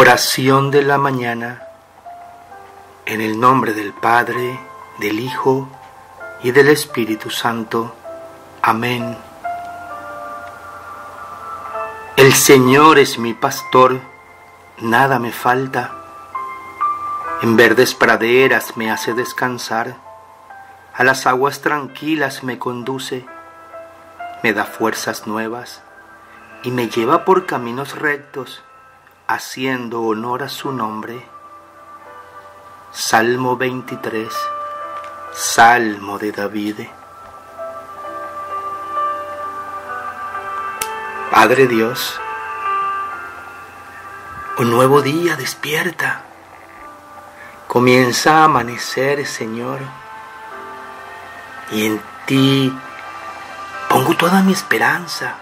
Oración de la mañana. En el nombre del Padre, del Hijo y del Espíritu Santo. Amén. El Señor es mi pastor, nada me falta. En verdes praderas me hace descansar, a las aguas tranquilas me conduce, me da fuerzas nuevas y me lleva por caminos rectos, haciendo honor a su nombre. Salmo 23, Salmo de David. Padre Dios, un nuevo día despierta, comienza a amanecer, Señor, y en ti pongo toda mi esperanza.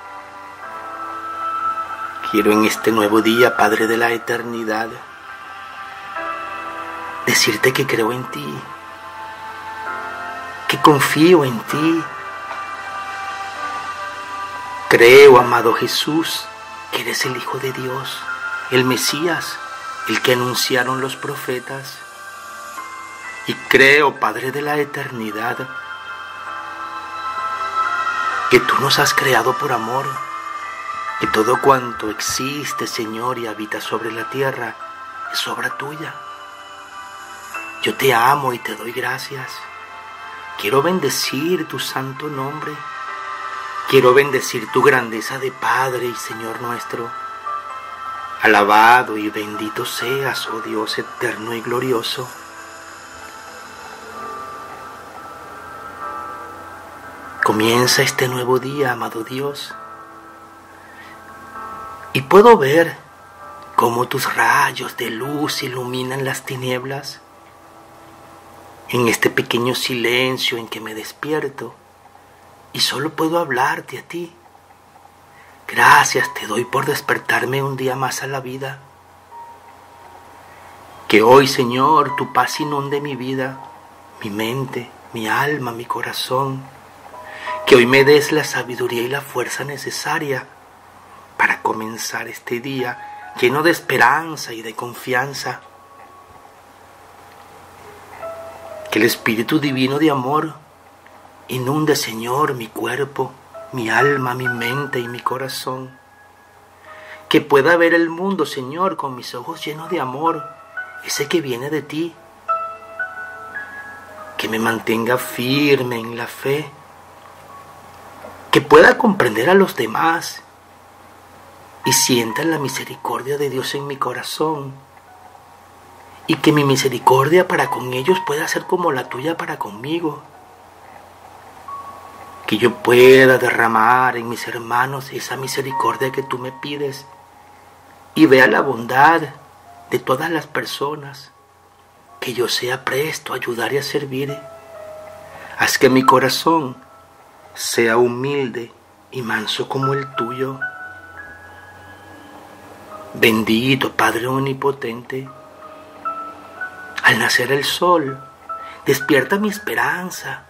Quiero en este nuevo día, Padre de la eternidad, decirte que creo en ti, que confío en ti. Creo, amado Jesús, que eres el Hijo de Dios, el Mesías, el que anunciaron los profetas. Y creo, Padre de la eternidad, que tú nos has creado por amor, que todo cuanto existe, Señor, y habita sobre la tierra, es obra tuya. Yo te amo y te doy gracias. Quiero bendecir tu santo nombre. Quiero bendecir tu grandeza de Padre y Señor nuestro. Alabado y bendito seas, oh Dios eterno y glorioso. Comienza este nuevo día, amado Dios, y puedo ver cómo tus rayos de luz iluminan las tinieblas. En este pequeño silencio en que me despierto y solo puedo hablarte a ti. Gracias te doy por despertarme un día más a la vida. Que hoy, Señor, tu paz inunde mi vida, mi mente, mi alma, mi corazón. Que hoy me des la sabiduría y la fuerza necesaria para comenzar este día lleno de esperanza y de confianza. Que el Espíritu Divino de amor inunde, Señor, mi cuerpo, mi alma, mi mente y mi corazón. Que pueda ver el mundo, Señor, con mis ojos llenos de amor, ese que viene de ti. Que me mantenga firme en la fe. Que pueda comprender a los demás y sienta la misericordia de Dios en mi corazón. Y que mi misericordia para con ellos pueda ser como la tuya para conmigo. Que yo pueda derramar en mis hermanos esa misericordia que tú me pides y vea la bondad de todas las personas, que yo sea presto a ayudar y a servir. Haz que mi corazón sea humilde y manso como el tuyo. Bendito Padre Omnipotente, al nacer el sol, despierta mi esperanza,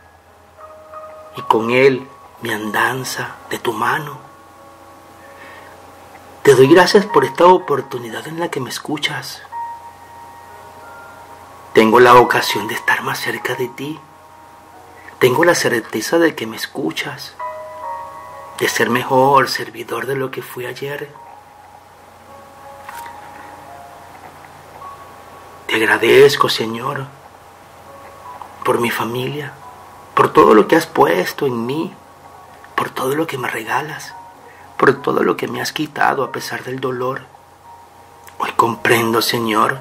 y con él mi andanza de tu mano. Te doy gracias por esta oportunidad en la que me escuchas. Tengo la ocasión de estar más cerca de ti. Tengo la certeza de que me escuchas, de ser mejor servidor de lo que fui ayer. Te agradezco, Señor, por mi familia, por todo lo que has puesto en mí, por todo lo que me regalas, por todo lo que me has quitado a pesar del dolor. Hoy comprendo, Señor,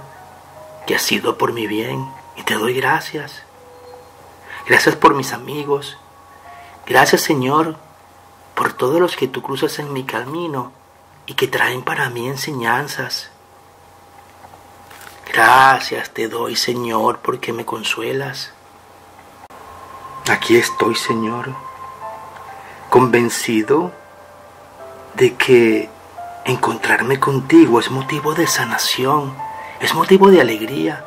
que ha sido por mi bien y te doy gracias. Gracias por mis amigos. Gracias, Señor, por todos los que tú cruzas en mi camino y que traen para mí enseñanzas. Gracias te doy, Señor, porque me consuelas. Aquí estoy, Señor, convencido de que encontrarme contigo es motivo de sanación, es motivo de alegría,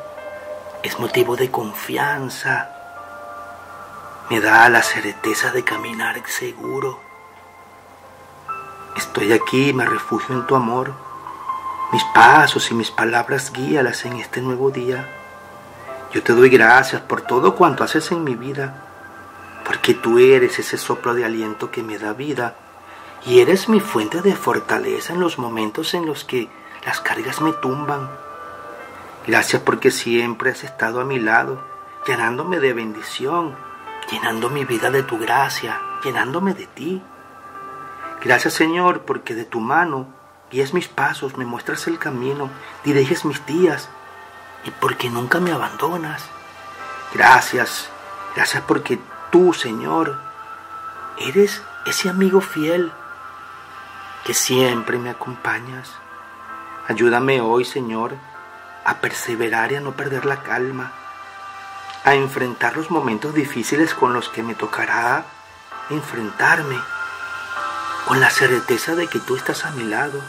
es motivo de confianza. Me da la certeza de caminar seguro. Estoy aquí, me refugio en tu amor. Mis pasos y mis palabras guíalas en este nuevo día. Yo te doy gracias por todo cuanto haces en mi vida, porque tú eres ese soplo de aliento que me da vida y eres mi fuente de fortaleza en los momentos en los que las cargas me tumban. Gracias porque siempre has estado a mi lado, llenándome de bendición, llenando mi vida de tu gracia, llenándome de ti. Gracias, Señor, porque de tu mano guías mis pasos, me muestras el camino, diriges mis días y porque nunca me abandonas. Gracias, gracias porque tú, Señor, eres ese amigo fiel que siempre me acompañas. Ayúdame hoy, Señor, a perseverar y a no perder la calma, a enfrentar los momentos difíciles con los que me tocará enfrentarme, con la certeza de que tú estás a mi lado.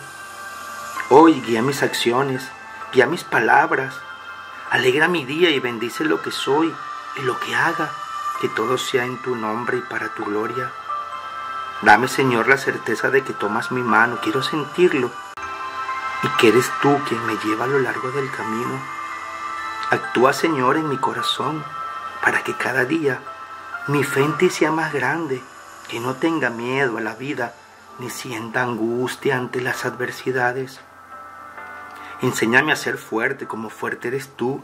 Hoy guía mis acciones, guía mis palabras, alegra mi día y bendice lo que soy y lo que haga, que todo sea en tu nombre y para tu gloria. Dame, Señor, la certeza de que tomas mi mano, quiero sentirlo, y que eres tú quien me lleva a lo largo del camino. Actúa, Señor, en mi corazón, para que cada día mi fe en ti sea más grande, que no tenga miedo a la vida, ni sienta angustia ante las adversidades. Enséñame a ser fuerte como fuerte eres tú,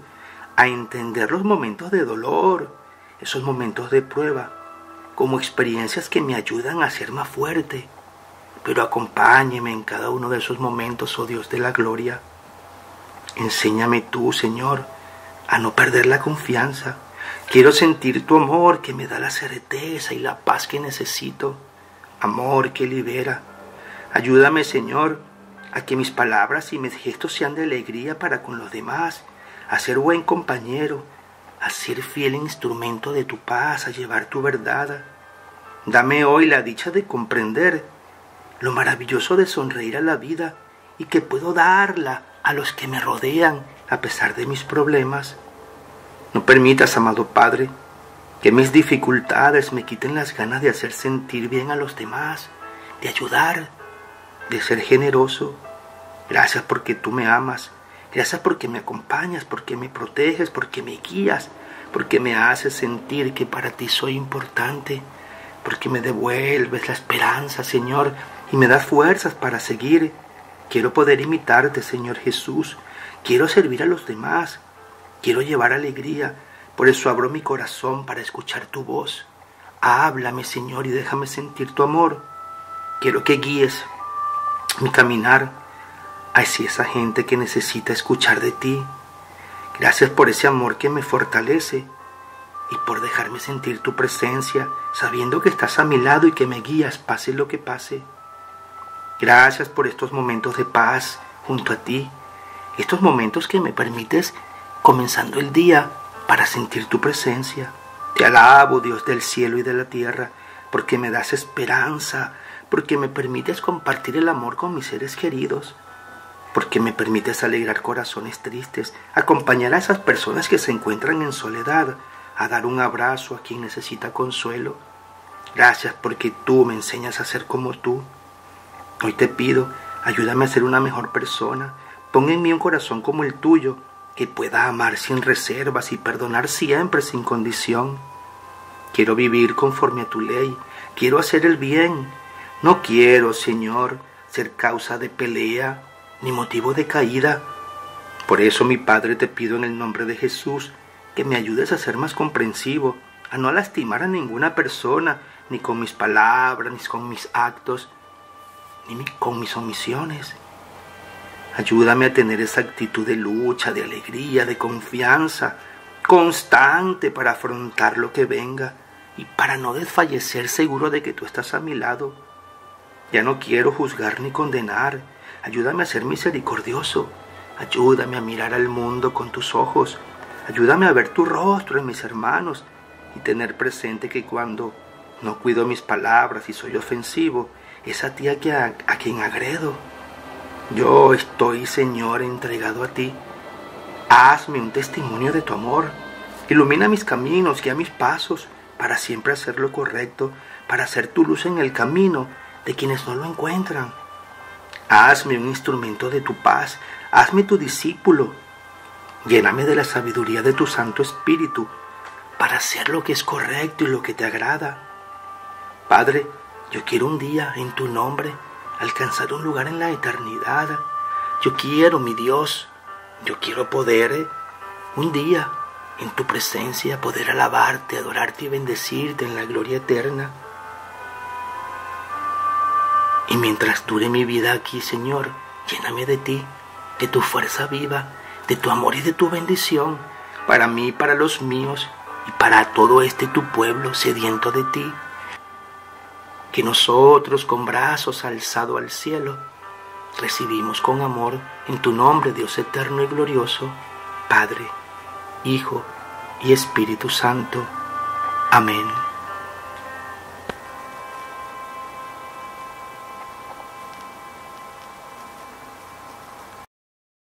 a entender los momentos de dolor, esos momentos de prueba, como experiencias que me ayudan a ser más fuerte. Pero acompáñeme en cada uno de esos momentos, oh Dios de la gloria. Enséñame tú, Señor, a no perder la confianza. Quiero sentir tu amor que me da la certeza y la paz que necesito. Amor que libera. Ayúdame, Señor, a que mis palabras y mis gestos sean de alegría para con los demás, a ser buen compañero, a ser fiel instrumento de tu paz, a llevar tu verdad. Dame hoy la dicha de comprender lo maravilloso de sonreír a la vida y que puedo darla a los que me rodean a pesar de mis problemas. No permitas, amado Padre, que mis dificultades me quiten las ganas de hacer sentir bien a los demás, de ayudar, de ser generoso. Gracias porque tú me amas, gracias porque me acompañas, porque me proteges, porque me guías, porque me haces sentir que para ti soy importante, porque me devuelves la esperanza, Señor, y me das fuerzas para seguir. Quiero poder imitarte, Señor Jesús. Quiero servir a los demás. Quiero llevar alegría. Por eso abro mi corazón para escuchar tu voz. Háblame, Señor, y déjame sentir tu amor. Quiero que guíes mi caminar hacia esa gente que necesita escuchar de ti. Gracias por ese amor que me fortalece y por dejarme sentir tu presencia, sabiendo que estás a mi lado y que me guías, pase lo que pase. Gracias por estos momentos de paz junto a ti, estos momentos que me permites comenzando el día para sentir tu presencia. Te alabo, Dios del cielo y de la tierra, porque me das esperanza, porque me permites compartir el amor con mis seres queridos, porque me permites alegrar corazones tristes, acompañar a esas personas que se encuentran en soledad, a dar un abrazo a quien necesita consuelo. Gracias porque tú me enseñas a ser como tú. Hoy te pido, ayúdame a ser una mejor persona. Pon en mí un corazón como el tuyo, que pueda amar sin reservas y perdonar siempre sin condición. Quiero vivir conforme a tu ley. Quiero hacer el bien. No quiero, Señor, ser causa de pelea ni motivo de caída. Por eso, mi Padre, te pido en el nombre de Jesús que me ayudes a ser más comprensivo, a no lastimar a ninguna persona, ni con mis palabras, ni con mis actos, ni con mis omisiones. Ayúdame a tener esa actitud de lucha, de alegría, de confianza constante para afrontar lo que venga y para no desfallecer, seguro de que tú estás a mi lado. Ya no quiero juzgar ni condenar. Ayúdame a ser misericordioso. Ayúdame a mirar al mundo con tus ojos. Ayúdame a ver tu rostro en mis hermanos y tener presente que cuando no cuido mis palabras y soy ofensivo, es a ti a quien agredo. Yo estoy, Señor, entregado a ti. Hazme un testimonio de tu amor. Ilumina mis caminos, guía mis pasos, para siempre hacer lo correcto, para hacer tu luz en el camino de quienes no lo encuentran. hazme un instrumento de tu paz, hazme tu discípulo, lléname de la sabiduría de tu Santo Espíritu para hacer lo que es correcto y lo que te agrada. Padre, yo quiero un día en tu nombre alcanzar un lugar en la eternidad. Yo quiero, mi Dios, yo quiero poder un día en tu presencia poder alabarte, adorarte y bendecirte en la gloria eterna. Y mientras dure mi vida aquí, Señor, lléname de ti, de tu fuerza viva, de tu amor y de tu bendición, para mí, para los míos, y para todo este tu pueblo sediento de ti. Que nosotros, con brazos alzados al cielo, recibimos con amor en tu nombre, Dios eterno y glorioso, Padre, Hijo y Espíritu Santo. Amén.